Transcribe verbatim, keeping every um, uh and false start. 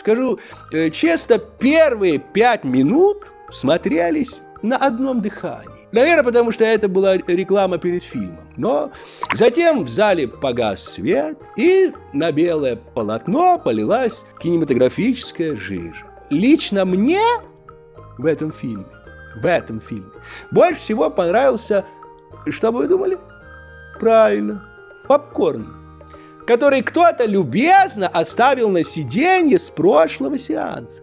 Скажу честно, первые пять минут смотрелись на одном дыхании. Наверное, потому что это была реклама перед фильмом. Но затем в зале погас свет, и на белое полотно полилась кинематографическая жижа. Лично мне в этом фильме, в этом фильме, больше всего понравился, что вы думали? Правильно, попкорн, который кто-то любезно оставил на сиденье с прошлого сеанса.